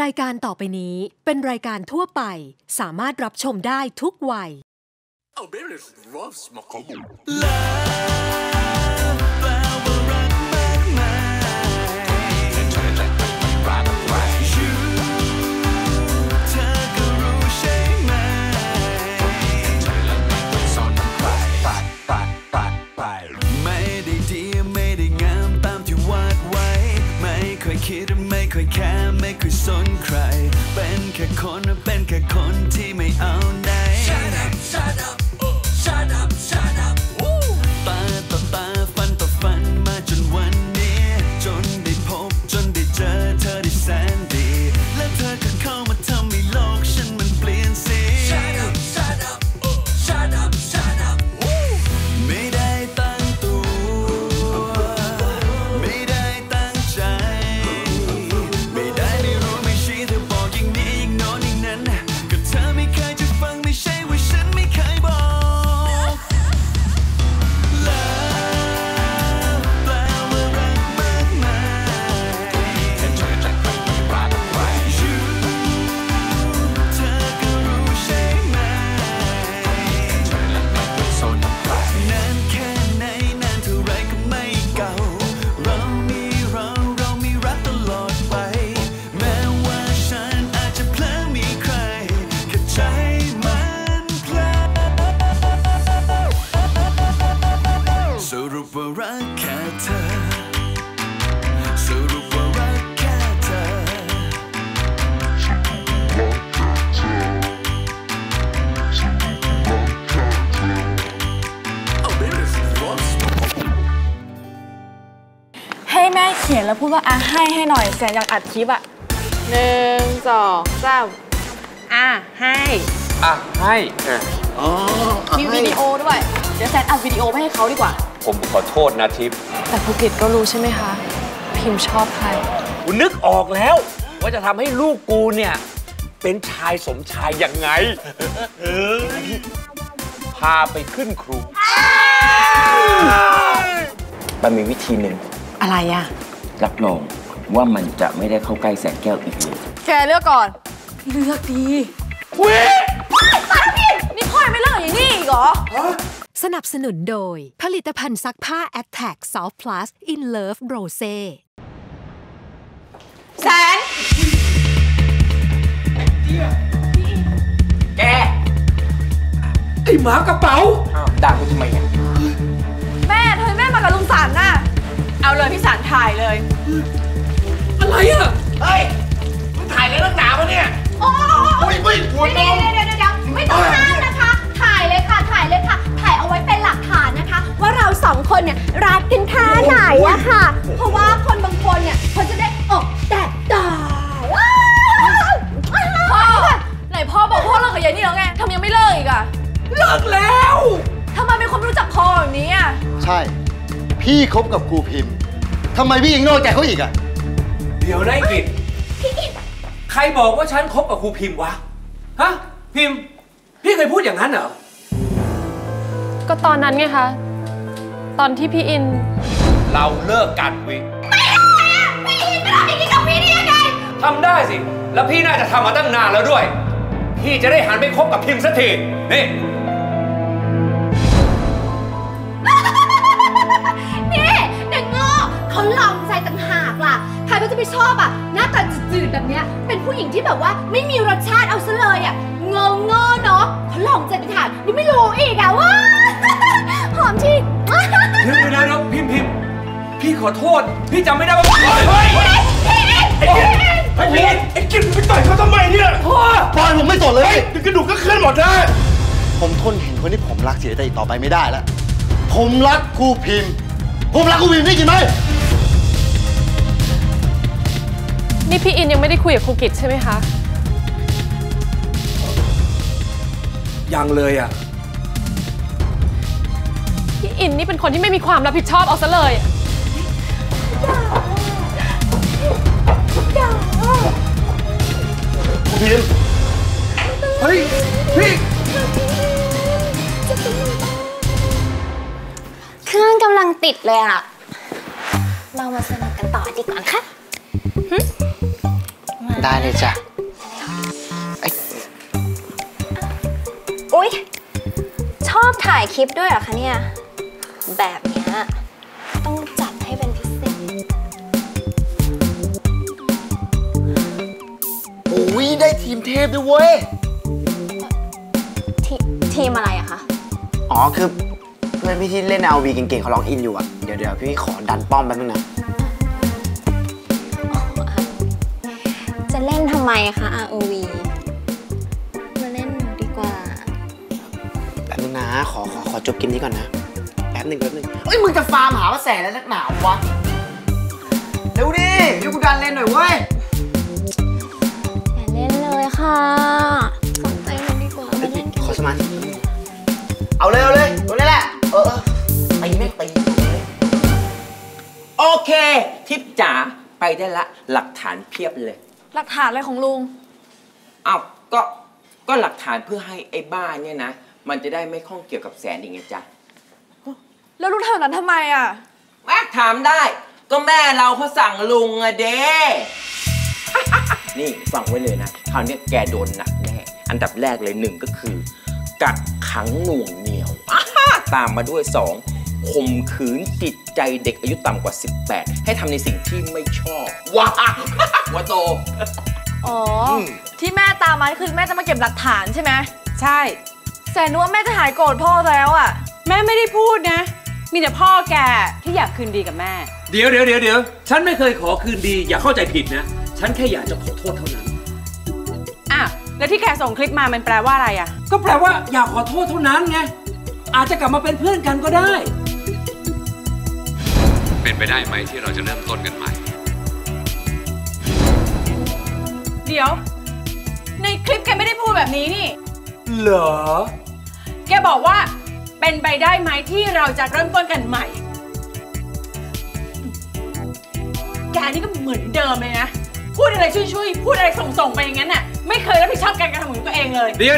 รายการต่อไปนี้เป็นรายการทั่วไปสามารถรับชมได้ทุกวัยไม่เคยแค่ไม่เคยสนใครเป็นแค่คนที่ไม่เอาไหน Shut up Shut up Shut up Shut up ตาต่อตาฟันต่อฟันมาจนวันนี้จนได้พบจนได้เจอเธอได้แสนดีและเธอก็เข้ามาทำให้โลกฉันมันเปลี่ยนสี Shut up Shut up Shut up Shut up ไม่ได้ตั้งตัวไม่ได้ตั้งใจให้แม่เขียนแล้วพูดว่าอ่ะให้หน่อยแสนอยากอัดคลิปอ่ะ1 2 3อ่ะให้อ่ะให้อ๋อมีวิดีโอด้วยเดี๋ยวแสนอัดวิดีโอไปให้เขาดีกว่าผมขอโทษนะทิพย์แต่ภูเก็ตก็รู้ใช่ไหมคะพิมชอบใครกูนึกออกแล้วว่าจะทำให้ลูกกูเนี่ยเป็นชายสมชายยังไงพาไปขึ้นครูมันมีวิธีหนึ่งอะไรอะรับรองว่ามันจะไม่ได้เข้าใกล้แสงแก้วอีกเลยแกเลือกก่อนเลือกดีอุ้ยนี่พ่อยไม่เลือกอย่างนี้อีกเหรอสนับสนุนโดยผลิตภัณฑ์ซักผ้า Attack Soft Plus In Love Brose แสนแกไอ้หมากระเป๋าด่ากูทำไมเนี่ยแม่เธอแม่มากับลุงสันน่ะเอาเลยพี่สันถ่ายเลยอะไรอ่ะเฮ้ยมึงถ่ายเลยต้องหนาวะเนี่ยโอ้ยไม่หัวนมเดี๋ยวไม่ต้องห้ามนะคะถ่ายเลยค่ะถ่ายเอาไว้เป็นหลักฐานนะคะว่าเราสองคนเนี่ยรักกันแค่ไหนอะค่ะเพราะว่าคนบางคนเนี่ยเขาจะได้อกแตกต่างพ่อไหนพ่อบอกพ่อเลิกกับยายนี่แล้วไงทำไมยังไม่เลิกอีกอะเลิกแล้วทำไมเป็นคนไม่รู้จักพ่อแบบนี้อะใช่พี่คบกับครูพิมพ์ทำไมพี่ยังนอกใจเขาอีกอะเดี๋ยวได้กิจใครบอกว่าฉันคบกับครูพิมพ์วะฮะพิมพ์พี่เคยพูดอย่างนั้นเหรอก็ตอนนั้นไงคะตอนที่พี่อินเราเลิกกันวิไม่ได้พี่อินจะทำอย่างนี้กับพี่ได้ยังไงทำได้สิแล้วพี่น่าจะทำมาตั้งนานแล้วด้วยพี่จะได้หันไปคบกับพิมพ์สักทีนี่เด็กโง่เขาลองใจต่างหากล่ะใครก็จะไปชอบอ่ะหน้าตาจืดๆแบบเนี้ยเป็นผู้หญิงที่แบบว่าไม่มีรสชาติเอาซะเลยอ่ะงอเนาะเขาหลงใจไปถามนี่ไม่รู้อีกอะว่าหอมที่เดี๋ยวพิมพี่ขอโทษพี่จำไม่ได้ว่าไอ้กินไปต่อยเขาทำไมเนี่ยพ่อบ้านผมไม่สนเลยกระดูกก็เคลื่อนหมดได้ผมทนเห็นคนที่ผมรักเสียใจต่อไปไม่ได้แล้วผมรักครูพิมนี่กินไหมนี่พี่อินยังไม่ได้คุยกับครูกิจใช่ไหมคะยังเลยอ่ะพี่อินนี่เป็นคนที่ไม่มีความรับผิดชอบเอาซะเลยพี่อินเฮ้ยพี่เครื่องกำลังติดเลยอ่ะเรามาสนุกกันต่อดีกว่าค่ะมา ได้เลยจ้ะอุ๊ยชอบถ่ายคลิปด้วยเหรอคะเนี่ยแบบเนี้ยต้องจัดให้เป็นพิเศษอุ๊ยได้ทีมเทพด้วยเว้ยทีมอะไรอะคะอ๋อคือเพื่อนพี่ที่เล่น LV เก่งๆเขาล็อกอินอยู่อะเดี๋ยวพี่ขอดันป้อมแป๊บนึงนะจะเล่นทำไมคะ ROV มาเล่นดีกว่าแป๊บนึงนะขอจบกินนี้ก่อนนะแป๊บนึงเอ้ยมึงจะฟาร์มหาว่าแสนแล้วนักหนาวะเร็วดิยูกูดันเล่นหน่อยเว้ยอย่าเล่นเลยค่ะสนใจมันดีกว่ามาเล่นกันขอสมาธิเอาเลยตัวนี้แหละไปไม่ไปโอเคทิพย์จ๋าไปได้ละหลักฐานเพียบเลยหลักฐานอะไรของลุงอ้าวก็หลักฐานเพื่อให้ไอ้บ้านเนี่ยนะมันจะได้ไม่ข้องเกี่ยวกับแสนอีกไงจ๊ะแล้วลุงทำนั้นทำไมอ่ะแม่ถามได้ก็แม่เราเขาสั่งลุงอะเด้ นี่ฟังไว้เลยนะคราวนี้แกโดนหนักแน่อันดับแรกเลย1ก็คือกักขังหน่วงเหนี่ยวตามมาด้วย2ข่มขืนจิตใจเด็กอายุต่ำกว่า18ให้ทำในสิ่งที่ไม่ชอบว้าโตอ๋อที่แม่ตามมาคือแม่จะมาเก็บหลักฐานใช่ไหมใช่แสนว่าแม่จะหายโกรธพ่อแล้วอ่ะแม่ไม่ได้พูดนะมีแต่พ่อแกที่อยากคืนดีกับแม่เดี๋ยวฉันไม่เคยขอคืนดีอย่าเข้าใจผิดนะฉันแค่อยากจะขอโทษเท่านั้นอ่ะแล้วที่แกส่งคลิปมามันแปลว่าอะไรอ่ะก็แปลว่าอยากขอโทษเท่านั้นไงอาจจะกลับมาเป็นเพื่อนกันก็ได้เป็นไปได้ไหมที่เราจะเริ่มต้นกันใหม่เดี๋ยวในคลิปแกไม่ได้พูดแบบนี้นี่เหรอแกบอกว่าเป็นไปได้ไหมที่เราจะเริ่มต้นกันใหม่แกนี่ก็เหมือนเดิมเลยนะพูดอะไรช่วยพูดอะไรส่งไปอย่างนั้นน่ะไม่เคยรับผิดชอบการกระทำของตัวเองเลยเดี๋ยว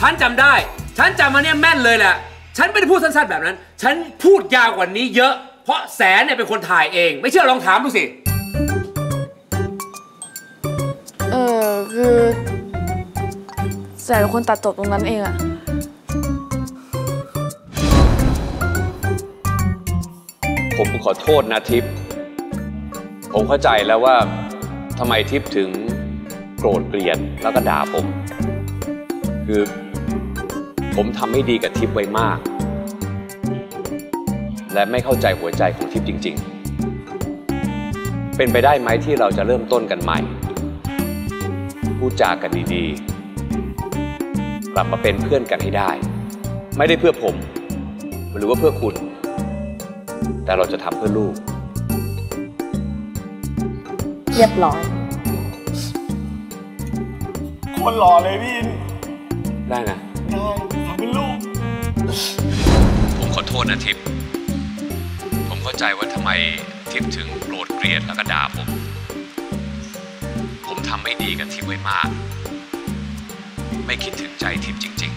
ฉันจำได้ฉันจำมาเนี่ยแม่นเลยแหละฉันไม่ได้พูดสั้นๆแบบนั้นฉันพูดยาวกว่านี้เยอะเพราะแสนเนี่ยเป็นคนถ่ายเองไม่เชื่อลองถามดูสิคือแสนเป็นคนตัดจบตรงนั้นเองอะผมขอโทษนะทิพย์ผมเข้าใจแล้วว่าทำไมทิพย์ถึงโกรธเกลียดแล้วก็ด่าผมคือผมทำไม่ดีกับทิพย์ไว้มากและไม่เข้าใจหัวใจของทิพย์จริงๆเป็นไปได้ไหมที่เราจะเริ่มต้นกันใหม่พูดจากันดีๆกลับมาเป็นเพื่อนกันให้ได้ไม่ได้เพื่อผมหรือว่าเพื่อคุณแต่เราจะทำเพื่อลูกเรียบร้อยคนหล่อเลยพี่ได้นะได้ทำเพื่อลูกผมขอโทษนะทิพย์ผมเข้าใจว่าทำไมทิพย์ถึงโกรธเกลียดแล้วก็ด่าผมทำไม่ดีกับทิพย์ไว้มากไม่คิดถึงใจทิพย์จริง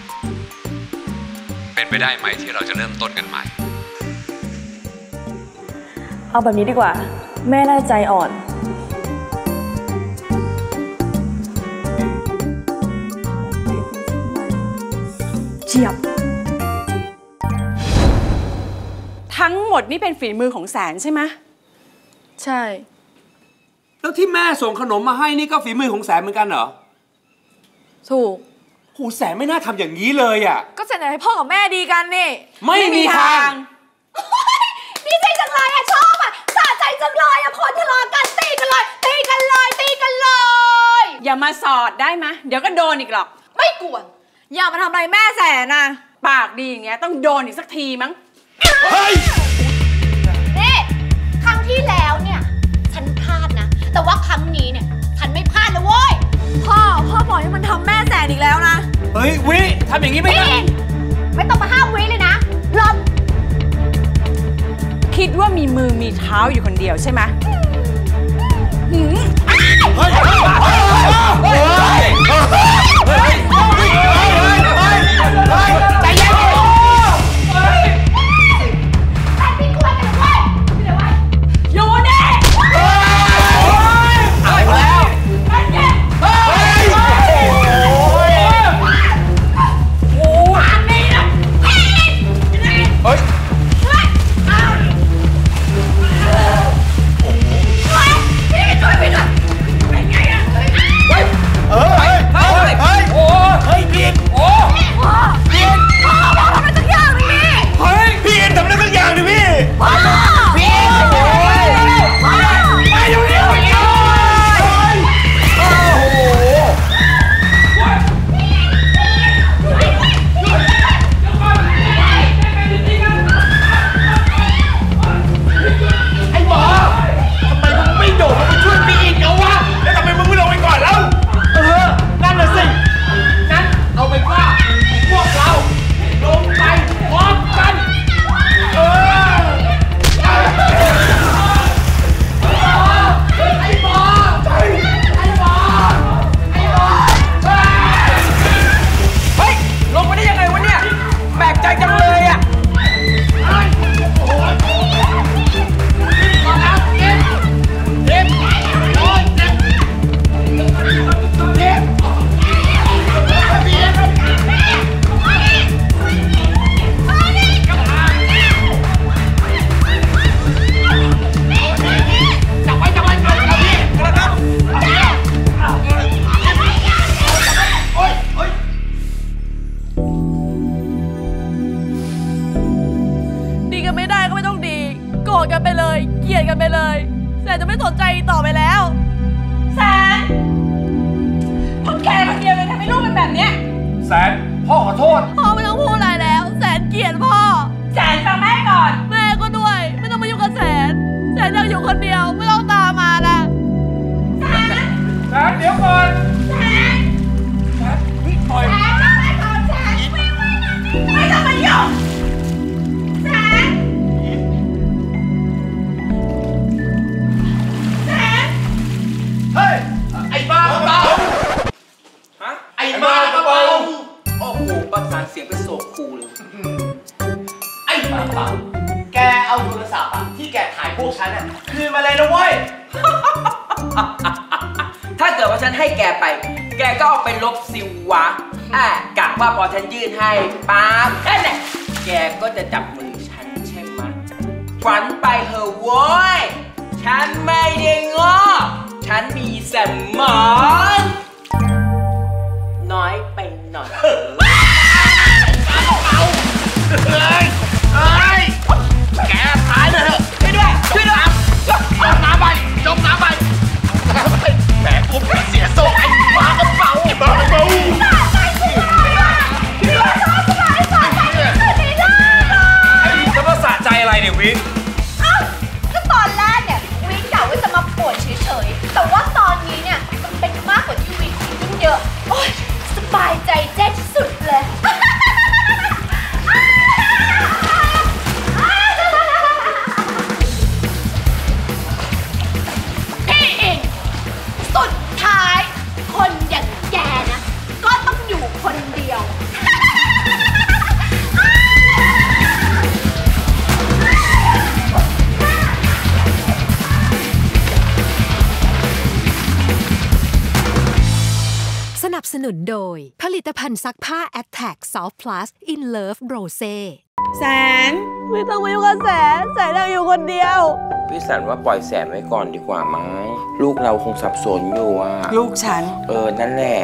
ๆเป็นไปได้ไหมที่เราจะเริ่มต้นกันใหม่เอาแบบนี้ดีกว่าแม่น่าใจอ่อนเฉียบทั้งหมดนี่เป็นฝีมือของแสนใช่ไหมใช่แล้วที่แม่ส่งขนมมาให้นี่ก็ฝีมือของแสนเหมือนกันเหรอถูกโหแสนไม่น่าทำอย่างนี้เลยอ่ะก็แสนให้พ่อกับแม่ดีกันนี่ไม่มีทางดีใจจังเลยอ่ะชอบอ่ะสะใจจังเลยอ่ะคนทะเลาะกันตีกันเลยอย่ามาสอดได้ไหมเดี๋ยวก็โดนอีกหรอกไม่กวนอย่ามาทำอะไรแม่แสนนะปากดีอย่างเงี้ยต้องโดนอีกสักทีมั้งเฮ้ยนี่ครั้งที่แล้วเนี่ยฉันพลาดนะแต่ว่าครั้งนี้เนี่ยฉันไม่พลาดเลยเว้ยพ่อปล่อยให้มันทำแม่แสนอีกแล้วนะเฮ้ยวิทำอย่างนี้ไม่ได้ไม่ต้องมาห้ามวิเลยนะลบคิดว่ามีมือมีเท้าอยู่คนเดียวใช่ไหม แกเอาโทรศัพท์อะที่แกถ่ายพวกฉันอะคืนมาเลยนะเว้ยถ้าเกิดว่าฉันให้แกไปแกก็เอาไปลบสิวะกะว่าพอฉันยื่นให้ป๊าแค่ไหนแกก็จะจับมือฉันใช่ไหมฝันไปเถอะเว้ยฉันไม่ได้งอฉันมีสมองน้อยไปหน่อยแกตายเลยเถอะช่วยด้วยช่วยด้วยจมน้ำไปจมน้ำไปแหมกูเสียโซ่ไอ้หมาก็เป่าหมาก็เป่าจะมาสะใจอะไรเนี่ยวินอ้าวก็ตอนแรกเนี่ยวินกะว่าจะมาปวดเฉยๆแต่ว่าตอนนี้เนี่ยมันเป็นมากกว่าที่วินคิดยิ่งเยอะโอ๊ยสบายใจแจ๊ดที่สุดเลยสนับสนุนโดยผลิตภัณฑ์ซักผ้า Attack Soft Plus In Love Brose แสนไม่ต้องมาอยู่กับแสนแสนอยากอยู่คนเดียวพี่สันว่าปล่อยแสนไว้ก่อนดีกว่ามั้งลูกเราคงสับสนอยู่ว่าลูกฉันนั่นแหละ